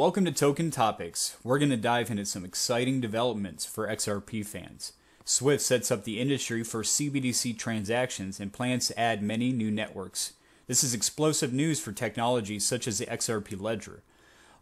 Welcome to Token Topics. We're going to dive into some exciting developments for XRP fans. SWIFT sets up the industry for CBDC transactions and plans to add many new networks. This is explosive news for technologies such as the XRP ledger.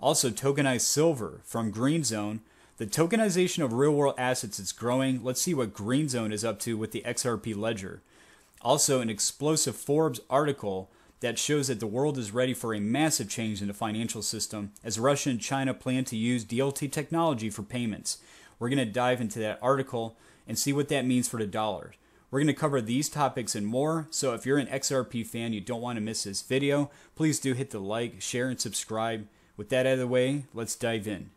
Also, tokenized silver from Green Zone. The tokenization of real-world assets is growing. Let's see what Green Zone is up to with the XRP ledger. Also, an explosive Forbes article that shows that the world is ready for a massive change in the financial system as Russia and China plan to use DLT technology for payments. We're going to dive into that article and see what that means for the dollar. We're going to cover these topics and more, so if you're an XRP fan, you don't want to miss this video. Please do hit the like, share, and subscribe. With that out of the way, let's dive in.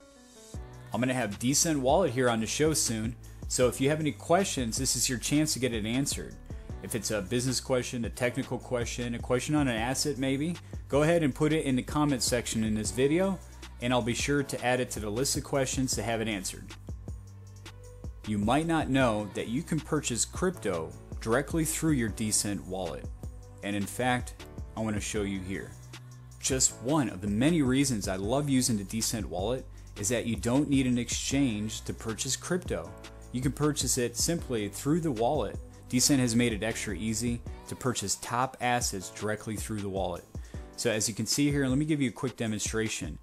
I'm going to have D'CENT Wallet here on the show soon, so if you have any questions, this is your chance to get it answered. If it's a business question, a technical question, a question on an asset maybe, go ahead and put it in the comment section in this video, and I'll be sure to add it to the list of questions to have it answered. You might not know that you can purchase crypto directly through your D'CENT Wallet. And in fact, I want to show you here. Just one of the many reasons I love using the D'CENT Wallet is that you don't need an exchange to purchase crypto. You can purchase it simply through the wallet. D'CENT has made it extra easy to purchase top assets directly through the wallet. So as you can see here, let me give you a quick demonstration.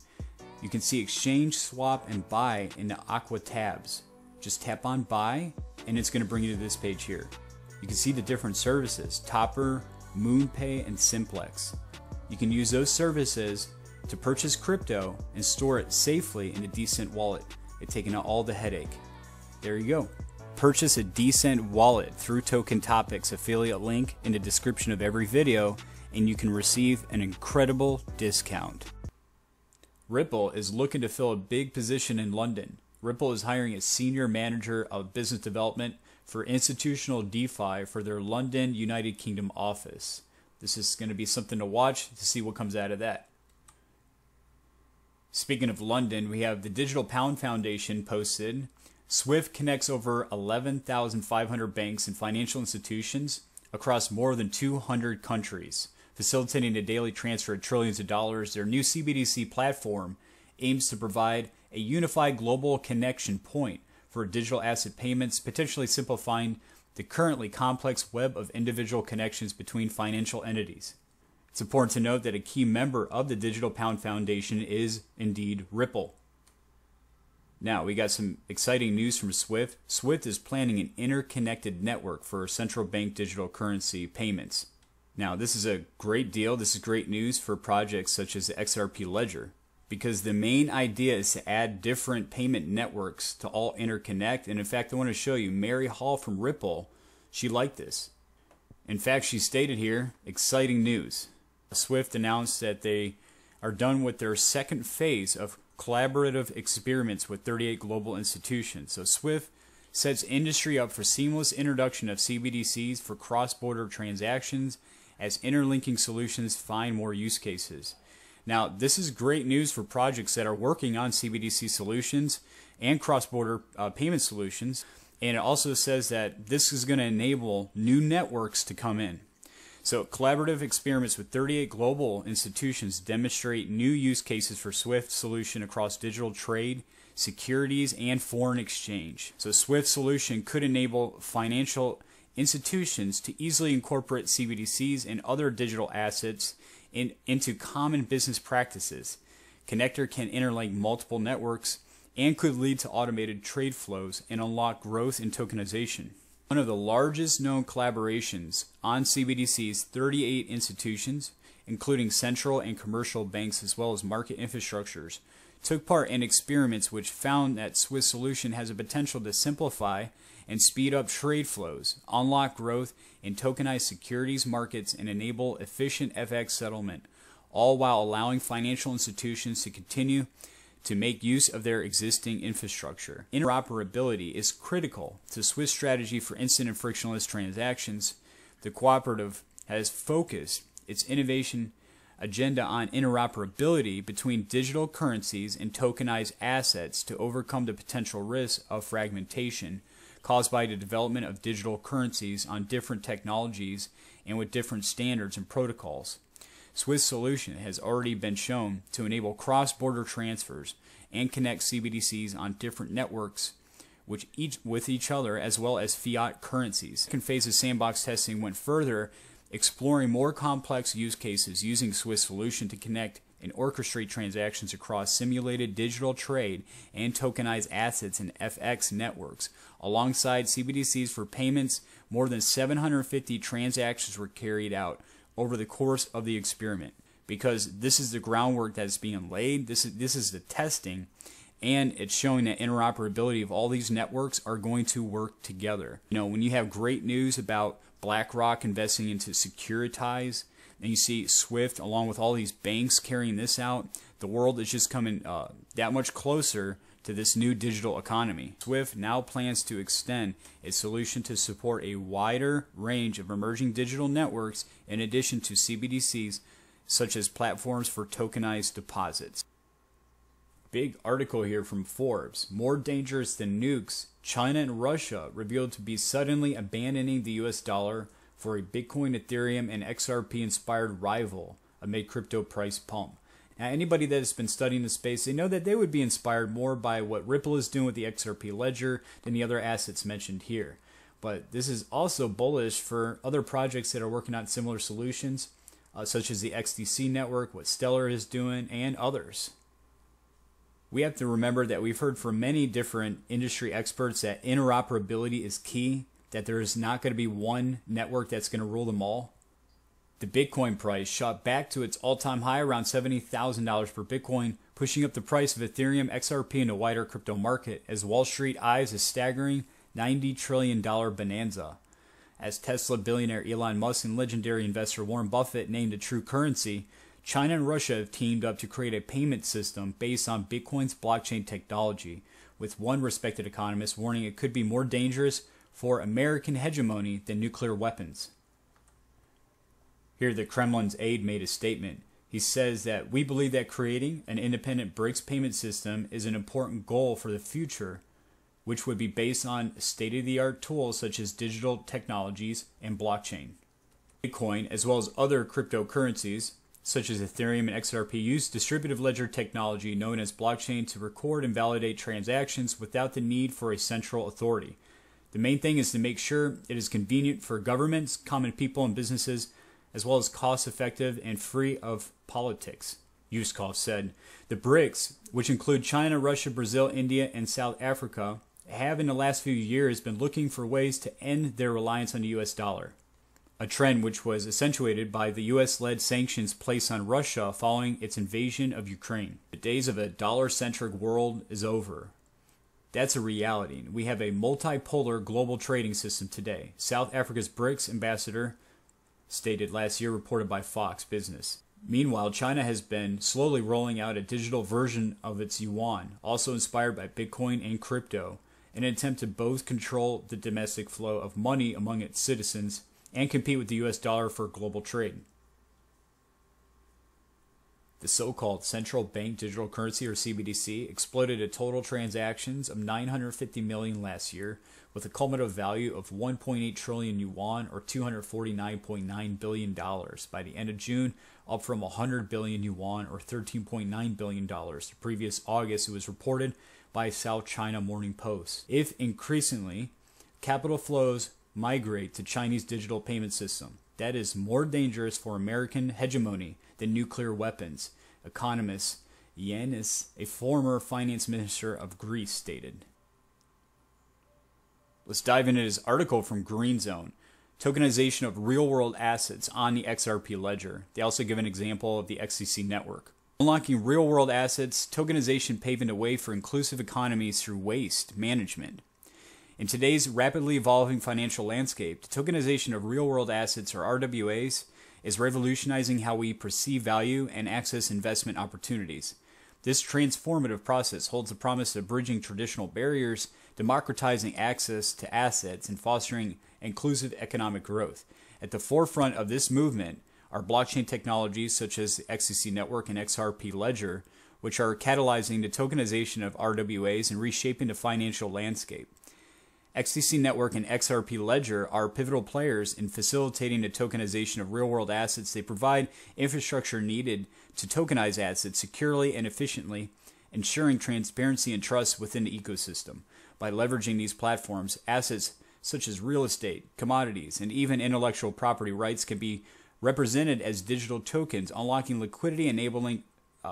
You can see exchange, swap, and buy in the Aqua tabs. Just tap on buy and it's going to bring you to this page here. You can see the different services, Topper, Moonpay, and Simplex. You can use those services to purchase crypto and store it safely in a D'CENT Wallet. It's taking out all the headache. There you go. Purchase a D'CENT Wallet through Token Topics affiliate link in the description of every video, and you can receive an incredible discount. Ripple is looking to fill a big position in London. Ripple is hiring a senior manager of business development for institutional DeFi for their London, United Kingdom office. This is going to be something to watch to see what comes out of that. Speaking of London, we have the Digital Pound Foundation posted. SWIFT connects over 11,500 banks and financial institutions across more than 200 countries, facilitating the daily transfer of trillions of dollars. Their new CBDC platform aims to provide a unified global connection point for digital asset payments, potentially simplifying the currently complex web of individual connections between financial entities. It's important to note that a key member of the Digital Pound Foundation is indeed Ripple. Now, we got some exciting news from SWIFT. SWIFT is planning an interconnected network for central bank digital currency payments. Now, this is a great deal. This is great news for projects such as the XRP Ledger, because the main idea is to add different payment networks to all interconnect. And in fact, I want to show you Mary Hall from Ripple. She liked this. In fact, she stated here, exciting news. SWIFT announced that they are done with their second phase of collaborative experiments with 38 global institutions. So SWIFT sets industry up for seamless introduction of CBDCs for cross-border transactions as interlinking solutions find more use cases. Now, this is great news for projects that are working on CBDC solutions and cross-border payment solutions. And it also says that this is going to enable new networks to come in. So collaborative experiments with 38 global institutions demonstrate new use cases for SWIFT solution across digital trade, securities, and foreign exchange. So SWIFT solution could enable financial institutions to easily incorporate CBDCs and other digital assets into common business practices. Connector can interlink multiple networks and could lead to automated trade flows and unlock growth in tokenization. One of the largest known collaborations on CBDCs, 38 institutions, including central and commercial banks as well as market infrastructures, took part in experiments which found that SWIFT solution has a potential to simplify and speed up trade flows, unlock growth in tokenized securities markets, and enable efficient FX settlement, all while allowing financial institutions to continue to make use of their existing infrastructure. Interoperability is critical to SWIFT's strategy for instant and frictionless transactions. The cooperative has focused its innovation agenda on interoperability between digital currencies and tokenized assets to overcome the potential risk of fragmentation caused by the development of digital currencies on different technologies and with different standards and protocols. Swift's solution has already been shown to enable cross-border transfers and connect CBDCs on different networks with each other as well as fiat currencies. The second phase of sandbox testing went further, exploring more complex use cases using Swift's solution to connect and orchestrate transactions across simulated digital trade and tokenized assets and FX networks. Alongside CBDCs for payments, more than 750 transactions were carried out over the course of the experiment, because this is the groundwork that's being laid, this is the testing, and it's showing that interoperability of all these networks are going to work together. You know, when you have great news about BlackRock investing into Securitize, and you see SWIFT along with all these banks carrying this out, the world is just coming that much closer to this new digital economy. SWIFT now plans to extend its solution to support a wider range of emerging digital networks in addition to CBDCs, such as platforms for tokenized deposits. Big article here from Forbes. More dangerous than nukes, China and Russia revealed to be suddenly abandoning the US dollar for a Bitcoin, Ethereum, and XRP-inspired rival amid crypto price pump. Now, anybody that has been studying the space, they know that they would be inspired more by what Ripple is doing with the XRP ledger than the other assets mentioned here. But this is also bullish for other projects that are working on similar solutions, such as the XDC Network, what Stellar is doing, and others. We have to remember that we've heard from many different industry experts that interoperability is key, that there is not going to be one network that's going to rule them all. The Bitcoin price shot back to its all-time high around $70,000 per Bitcoin, pushing up the price of Ethereum XRP in a wider crypto market as Wall Street eyes a staggering $90 trillion bonanza. As Tesla billionaire Elon Musk and legendary investor Warren Buffett named a true currency, China and Russia have teamed up to create a payment system based on Bitcoin's blockchain technology, with one respected economist warning it could be more dangerous for American hegemony than nuclear weapons. Here, the Kremlin's aide made a statement. He says that we believe that creating an independent BRICS payment system is an important goal for the future, which would be based on state-of-the-art tools such as digital technologies and blockchain. Bitcoin, as well as other cryptocurrencies, such as Ethereum and XRP, use distributive ledger technology known as blockchain to record and validate transactions without the need for a central authority. The main thing is to make sure it is convenient for governments, common people, and businesses, as well as cost-effective and free of politics, Yuskov said. The BRICS, which include China, Russia, Brazil, India, and South Africa, have in the last few years been looking for ways to end their reliance on the US dollar, a trend which was accentuated by the US-led sanctions placed on Russia following its invasion of Ukraine. The days of a dollar-centric world is over. That's a reality. We have a multipolar global trading system today, South Africa's BRICS ambassador stated last year, reported by Fox Business. Meanwhile, China has been slowly rolling out a digital version of its yuan, also inspired by Bitcoin and crypto, in an attempt to both control the domestic flow of money among its citizens and compete with the US dollar for global trade. The so-called central bank digital currency, or CBDC, exploded at total transactions of 950 million last year, with a cumulative value of 1.8 trillion yuan, or $249.9 billion by the end of June, up from 100 billion yuan, or $13.9 billion the previous August, it was reported by South China Morning Post. If increasingly capital flows migrate to Chinese digital payment system, that is more dangerous for American hegemony than nuclear weapons, economist Yiannis, a former finance minister of Greece, stated. Let's dive into this article from Green Zone. Tokenization of real-world assets on the XRP ledger. They also give an example of the XDC network. Unlocking real-world assets, tokenization paving the way for inclusive economies through waste management. In today's rapidly evolving financial landscape, the tokenization of real-world assets, or RWAs, is revolutionizing how we perceive value and access investment opportunities. This transformative process holds the promise of bridging traditional barriers, democratizing access to assets, and fostering inclusive economic growth. At the forefront of this movement are blockchain technologies such as the XDC Network and XRP Ledger, which are catalyzing the tokenization of RWAs and reshaping the financial landscape. XDC Network and XRP Ledger are pivotal players in facilitating the tokenization of real-world assets. They provide infrastructure needed to tokenize assets securely and efficiently, ensuring transparency and trust within the ecosystem. By leveraging these platforms, assets such as real estate, commodities, and even intellectual property rights can be represented as digital tokens, unlocking liquidity, enabling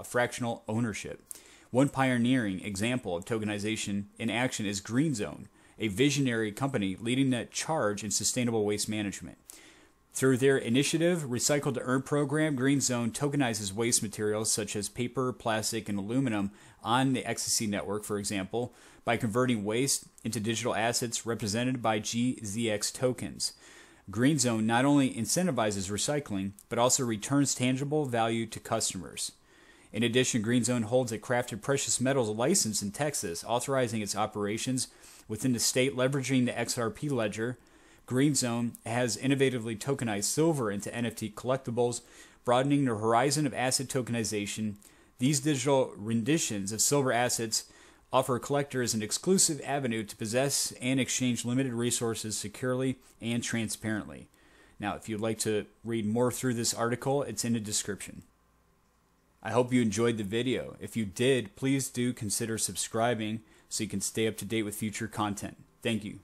fractional ownership. One pioneering example of tokenization in action is Green Zone, a visionary company leading the charge in sustainable waste management. Through their initiative, Recycle to Earn program, Green Zone tokenizes waste materials such as paper, plastic, and aluminum on the XDC network, for example, by converting waste into digital assets represented by GZX tokens. Green Zone not only incentivizes recycling, but also returns tangible value to customers. In addition, Green Zone holds a crafted precious metals license in Texas, authorizing its operations within the state. Leveraging the XRP ledger, Green Zone has innovatively tokenized silver into NFT collectibles, broadening the horizon of asset tokenization. These digital renditions of silver assets offer collectors an exclusive avenue to possess and exchange limited resources securely and transparently. Now, if you'd like to read more through this article, it's in the description. I hope you enjoyed the video. If you did, please do consider subscribing so you can stay up to date with future content. Thank you.